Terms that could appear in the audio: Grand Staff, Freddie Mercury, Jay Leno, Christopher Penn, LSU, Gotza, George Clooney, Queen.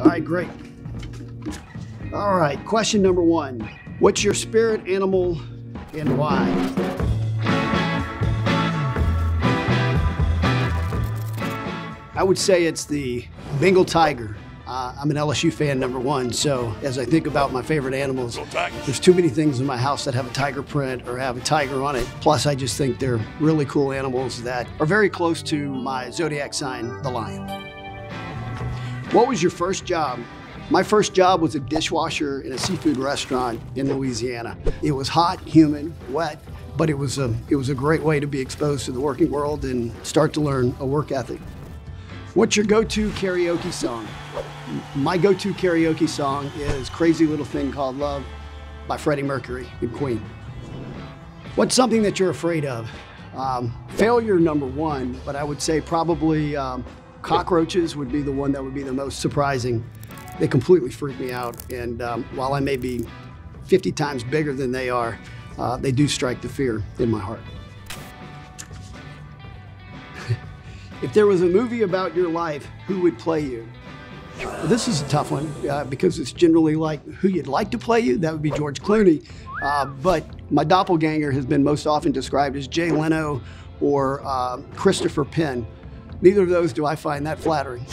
All right, great. All right, question number one. What's your spirit animal and why? I would say it's the Bengal tiger. I'm an LSU fan, number one, so as I think about my favorite animals, there's too many things in my house that have a tiger print or have a tiger on it. Plus, I just think they're really cool animals that are very close to my zodiac sign, the lion. What was your first job? My first job was a dishwasher in a seafood restaurant in Louisiana. It was hot, humid, wet, but it was a great way to be exposed to the working world and start to learn a work ethic. What's your go-to karaoke song? My go-to karaoke song is Crazy Little Thing Called Love by Freddie Mercury and Queen. What's something that you're afraid of? Failure, number one, but I would say probably cockroaches would be the one that would be the most surprising. They completely freak me out, and while I may be 50 times bigger than they are, they do strike the fear in my heart. If there was a movie about your life, who would play you? This is a tough one because it's generally like who you'd like to play you. That would be George Clooney. But my doppelganger has been most often described as Jay Leno or Christopher Penn. Neither of those do I find that flattering.